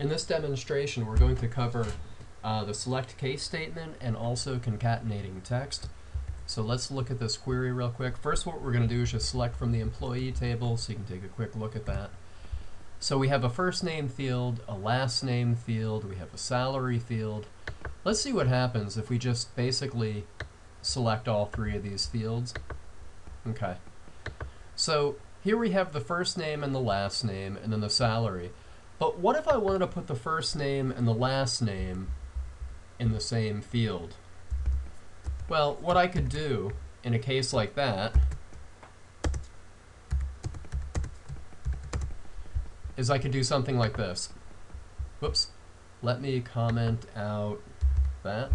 In this demonstration, we're going to cover the select case statement and also concatenating text. So let's look at this query real quick. First, what we're going to do is just select from the employee table, so you can take a quick look at that. So we have a first name field, a last name field, we have a salary field. Let's see what happens if we just basically select all three of these fields. Okay. So here we have the first name and the last name and then the salary. But what if I wanted to put the first name and the last name in the same field? Well, what I could do in a case like that is I could do something like this. Whoops. Let me comment out that.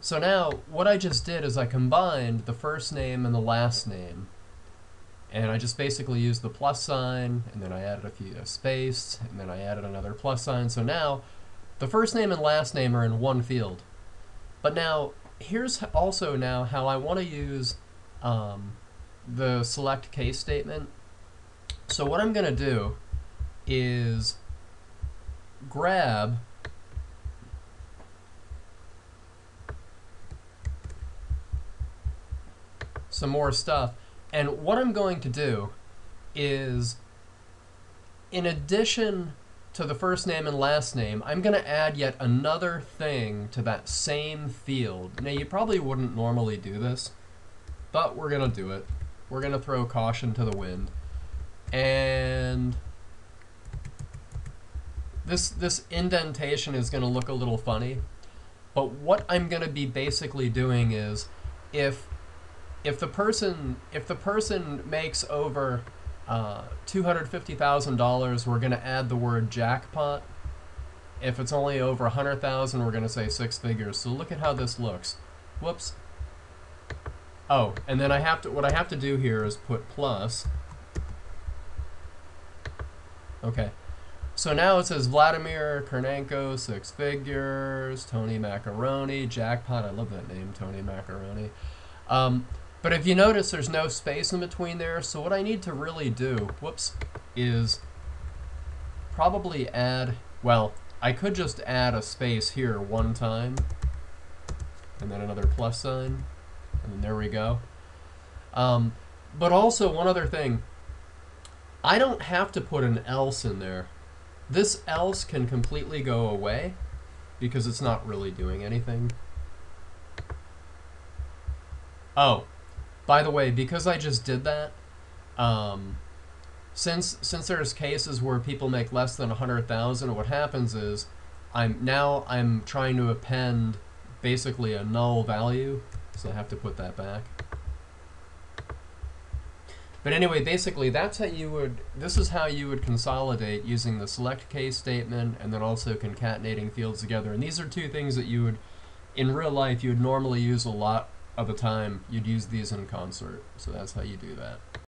So now what I just did is I combined the first name and the last name. And I just basically used the plus sign, and then I added a space, and then I added another plus sign. So now the first name and last name are in one field. But now here's also now how I want to use the select case statement. So what I'm going to do is grab some more stuff. And what I'm going to do is, in addition to the first name and last name, I'm going to add yet another thing to that same field. Now, you probably wouldn't normally do this, but we're going to do it. We're going to throw caution to the wind. And this indentation is going to look a little funny, but what I'm going to be basically doing is, if the person makes over $250,000, we're going to add the word jackpot. If it's only over 100,000, we're going to say six figures. So look at how this looks. Whoops. Oh, and then what I have to do here is put plus. Okay. So now it says Vladimir Karnanko, six figures, Tony Macaroni, jackpot. I love that name, Tony Macaroni. But if you notice, there's no space in between there. So what I need to really do, whoops, is probably add, well, I could just add a space here one time, and then another plus sign, and then there we go. But also one other thing, I don't have to put an else in there. This else can completely go away because it's not really doing anything. Oh, by the way, because I just did that, since there's cases where people make less than 100,000, what happens is I'm trying to append basically a null value, so I have to put that back. But anyway, basically that's how you would, this is how you would consolidate using the select case statement and then also concatenating fields together. And these are two things that you would, in real life, you would normally use a lot of the time. You'd use these in concert. So that's how you do that.